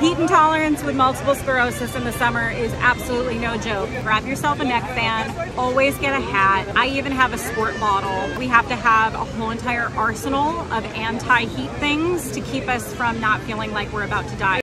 Heat intolerance with multiple sclerosis in the summer is absolutely no joke. Grab yourself a neck fan, always get a hat. I even have a squirt bottle. We have to have a whole entire arsenal of anti-heat things to keep us from not feeling like we're about to die.